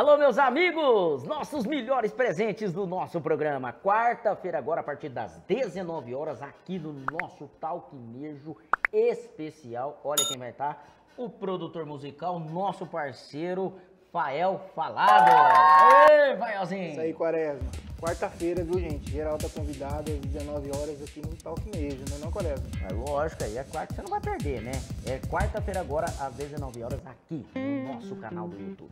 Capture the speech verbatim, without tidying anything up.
Alô, meus amigos, nossos melhores presentes do nosso programa. Quarta-feira agora, a partir das dezenove horas, aqui no nosso TalkNejo especial. Olha quem vai estar, o produtor musical, nosso parceiro, Phael Falado. Ei, Phaelzinho! Isso aí, Quaresma. Quarta-feira, viu, gente? Geral tá convidado às dezenove horas aqui no TalkNejo, não é não, Quaresma? Mas lógico, aí é quarta, você não vai perder, né? É quarta-feira agora, às dezenove horas, aqui no nosso canal do YouTube.